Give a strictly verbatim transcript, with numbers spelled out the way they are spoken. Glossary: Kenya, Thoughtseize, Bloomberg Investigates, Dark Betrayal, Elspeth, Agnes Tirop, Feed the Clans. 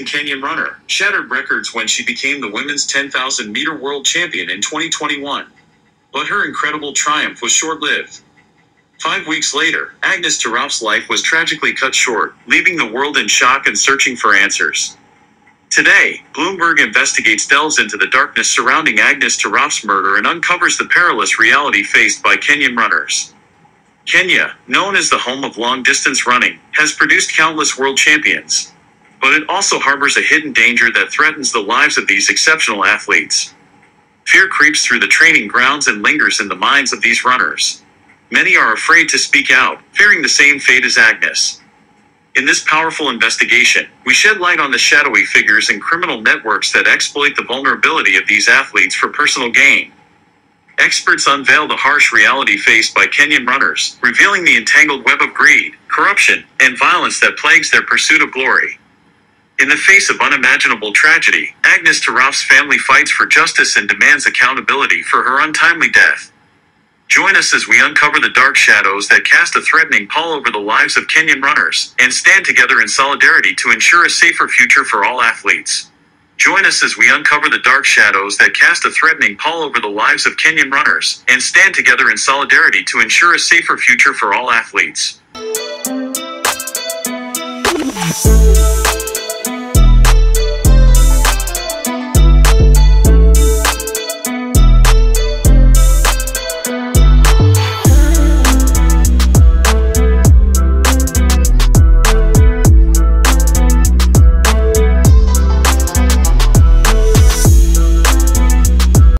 promising Kenyan runner, shattered records when she became the women's ten thousand meter world champion in twenty twenty-one. But her incredible triumph was short-lived. Five weeks later, Agnes Tirop's life was tragically cut short, leaving the world in shock and searching for answers. Today, Bloomberg Investigates delves into the darkness surrounding Agnes Tirop's murder and uncovers the perilous reality faced by Kenyan runners. Kenya, known as the home of long-distance running, has produced countless world champions. But it also harbors a hidden danger that threatens the lives of these exceptional athletes. Fear creeps through the training grounds and lingers in the minds of these runners. Many are afraid to speak out, fearing the same fate as Agnes. In this powerful investigation, we shed light on the shadowy figures and criminal networks that exploit the vulnerability of these athletes for personal gain. Experts unveil the harsh reality faced by Kenyan runners, revealing the entangled web of greed, corruption, and violence that plagues their pursuit of glory. In the face of unimaginable tragedy, Agnes Tirop's family fights for justice and demands accountability for her untimely death. Join us as we uncover the dark shadows that cast a threatening pall over the lives of Kenyan runners, and stand together in solidarity to ensure a safer future for all athletes. Join us as we uncover the dark shadows that cast a threatening pall over the lives of Kenyan runners, and stand together in solidarity to ensure a safer future for all athletes.